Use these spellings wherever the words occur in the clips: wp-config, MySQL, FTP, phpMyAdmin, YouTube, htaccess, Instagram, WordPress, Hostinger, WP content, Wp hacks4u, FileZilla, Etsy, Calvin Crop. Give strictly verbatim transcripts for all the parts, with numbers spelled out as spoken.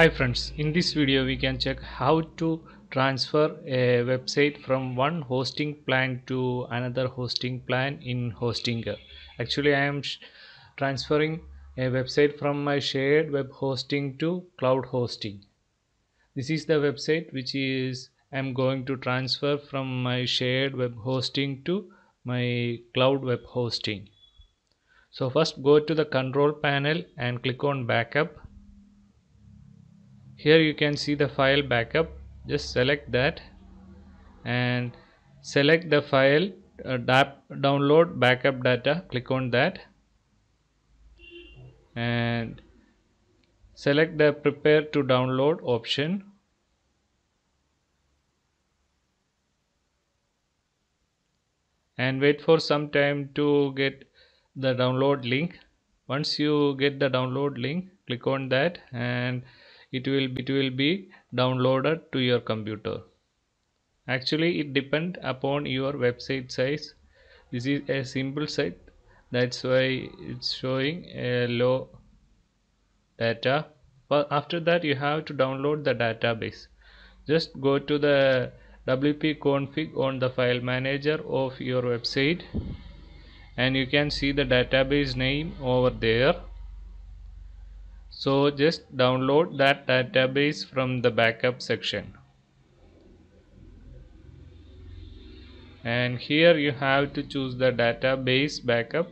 Hi friends, in this video we can check how to transfer a website from one hosting plan to another hosting plan in Hostinger. Actually I am transferring a website from my shared web hosting to cloud hosting. This is the website which is I am going to transfer from my shared web hosting to my cloud web hosting. So first go to the control panel and click on backup. Here you can see the file backup. Just select that and select the file uh, download backup data. Click on that and select the prepare to download option. And wait for some time to get the download link. Once you get the download link, click on that and It will, be, it will be downloaded to your computer. Actually it depends upon your website size. This is a simple site, that's why it's showing a low data. But after that you have to download the database. Just go to the W P config on the file manager of your website and you can see the database name over there. So just download that database from the backup section. And here you have to choose the database backup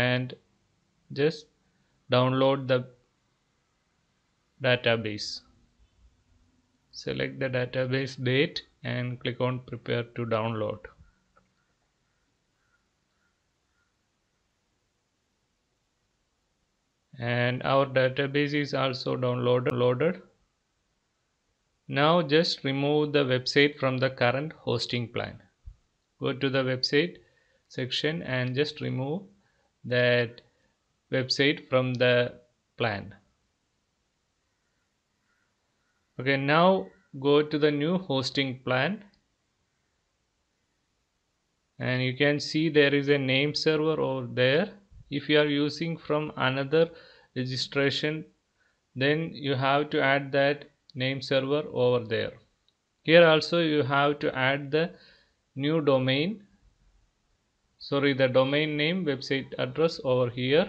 and just download the database. Select the database date and click on prepare to download. And our database is also downloaded. Now just remove the website from the current hosting plan. Go to the website section and just remove that website from the plan. Okay, now go to the new hosting plan and you can see there is a name server over there. If you are using from another registration, then you have to add that name server over there. Here also you have to add the new domain, sorry the domain name, website address over here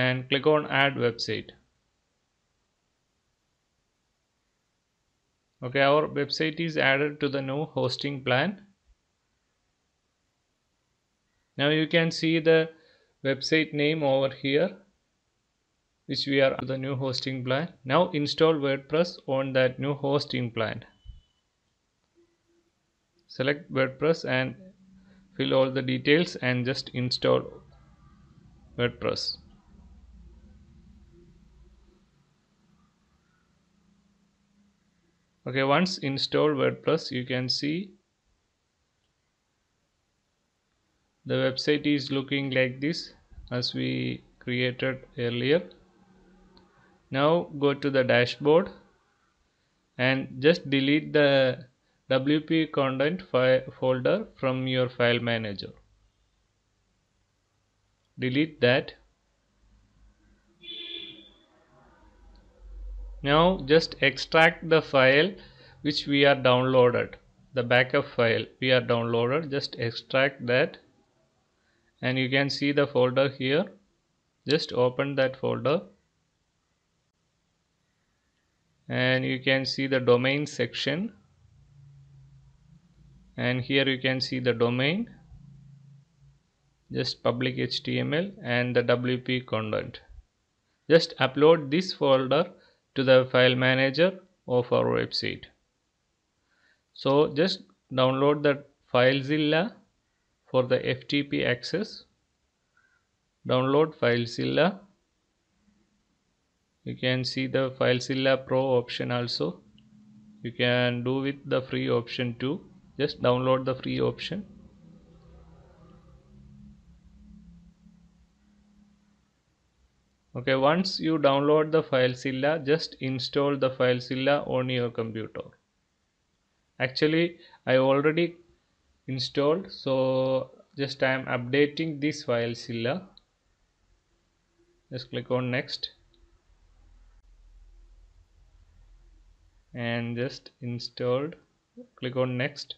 and click on add website. Okay, our website is added to the new hosting plan. Now you can see the website name over here which we are on the new hosting plan. Now install WordPress on that new hosting plan. Select WordPress and fill all the details and just install WordPress. Okay, once installed WordPress you can see the website is looking like this as we created earlier. Now go to the dashboard and just delete the W P content file folder from your file manager. Delete that. Now just extract the file which we are downloaded. The backup file we are downloaded. Just extract that. And you can see the folder here. Just open that folder and you can see the domain section, and here you can see the domain, just public H T M L and the W P content. Just upload this folder to the file manager of our website. So just download the FileZilla. For the F T P access, download FileZilla. You can see the FileZilla Pro option also. You can do with the free option too. Just download the free option. Okay, once you download the FileZilla, just install the FileZilla on your computer. Actually, I already installed, so just I am updating this FileZilla. Just click on next and just installed, click on next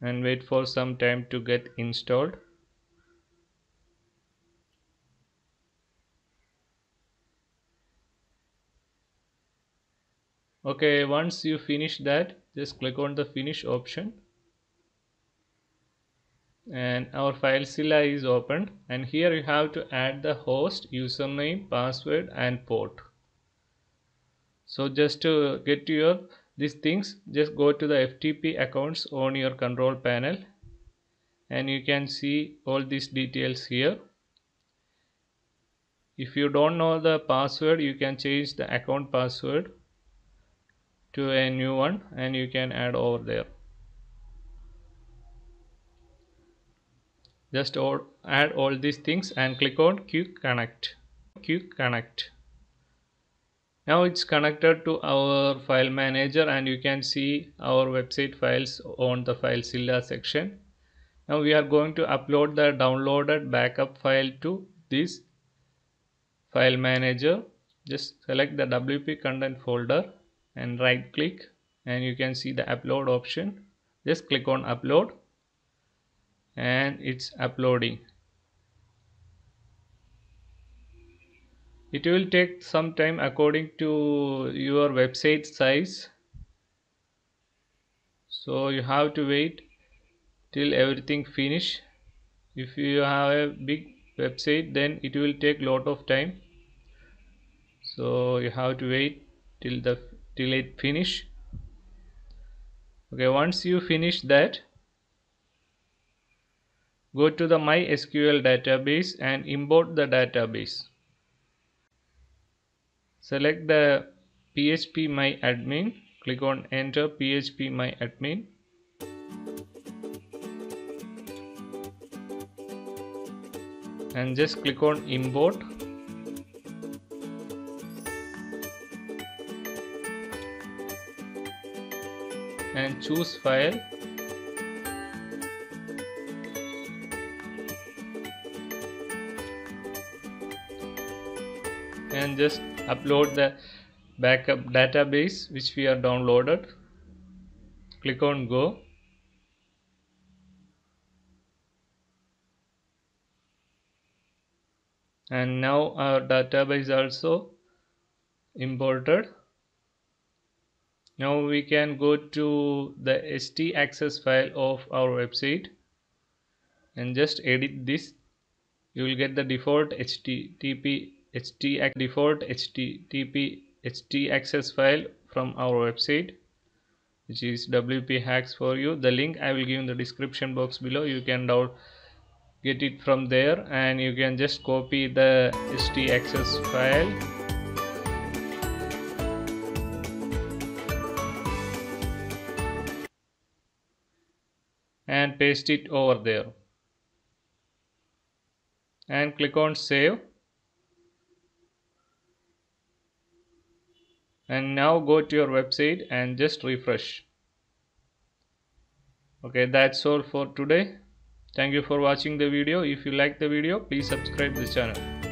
and wait for some time to get installed. Okay, once you finish that, just click on the finish option and our FileZilla is opened, and here you have to add the host, username, password and port. So just to get to your these things, just go to the F T P accounts on your control panel and you can see all these details here. If you don't know the password, you can change the account password to a new one and you can add over there. Just add all these things and click on quick connect. Quick connect. Now it's connected to our file manager and you can see our website files on the FileZilla section. Now we are going to upload the downloaded backup file to this file manager. Just select the W P content folder and right click and you can see the upload option. Just click on upload and it's uploading. It will take some time according to your website size, so you have to wait till everything finish. If you have a big website, then it will take lot of time, so you have to wait till the till it finish. Okay, once you finish that, go to the MySQL database and import the database. Select the phpMyAdmin, click on enter phpMyAdmin. And just click on import. And choose file. And just upload the backup database which we are downloaded. Click on go. And now our database also imported. Now we can go to the htaccess file of our website and just edit this. You will get the default H T T P Htac default H T T P htaccess file from our website, which is W P hacks for you. The link I will give in the description box below. You can download, get it from there, and you can just copy the htaccess file and paste it over there and click on save. And now go to your website and just refresh. Okay, that's all for today. Thank you for watching the video. If you like the video, please subscribe the channel.